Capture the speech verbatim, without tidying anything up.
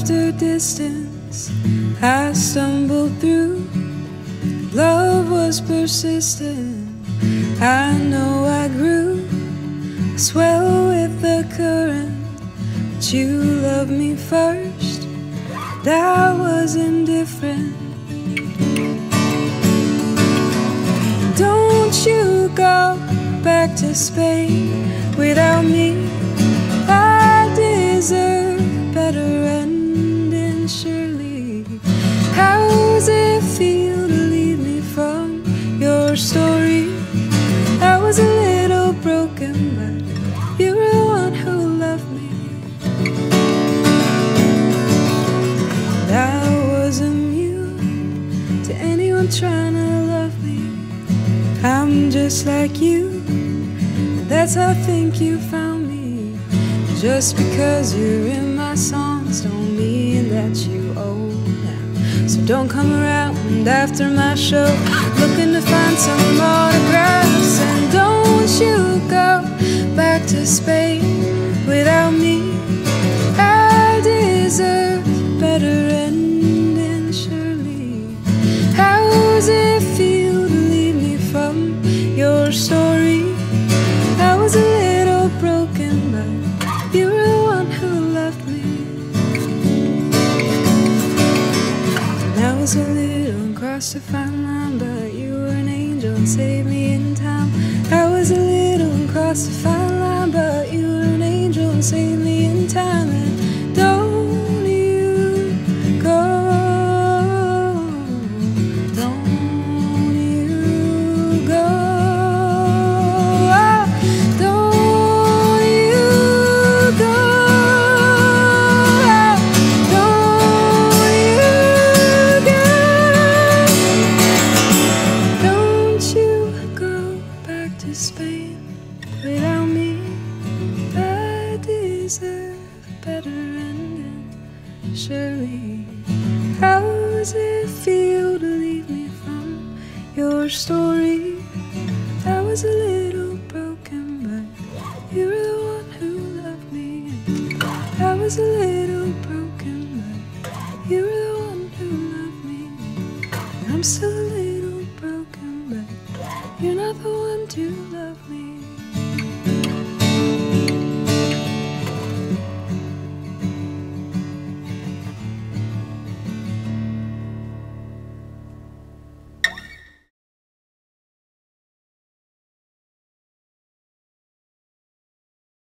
after distance I stumbled through. Love was persistent, I know I grew. I swell with the current, but you loved me first. That was indifferent. Don't you go back to Spain without me. I deserve a better ending, surely. How does it feel to leave me from your story? I was a little broken, but you were the one who loved me. And I wasn't you to anyone trying to love me. I'm just like you, that's how I think you found me. Just because you're in my songs don't mean that you owe now. So don't come around after my show looking to find some autographs. And don't you go back to Spain without me. I deserve a better ending, surely. How does it feel to leave me from your story? I was a little broken, but you were the one who loved me. And I was a little crossed to find line, but you were an angel and saved me in time. I was a little crossed to find line, but you were an angel and saved me in time. And don't you go, don't you go. Surely, how does it feel to leave me from your story? I was a little broken, but you were the one who loved me. I was a little broken, but you were the one who loved me. I'm still a little broken, but you're not the one to love me.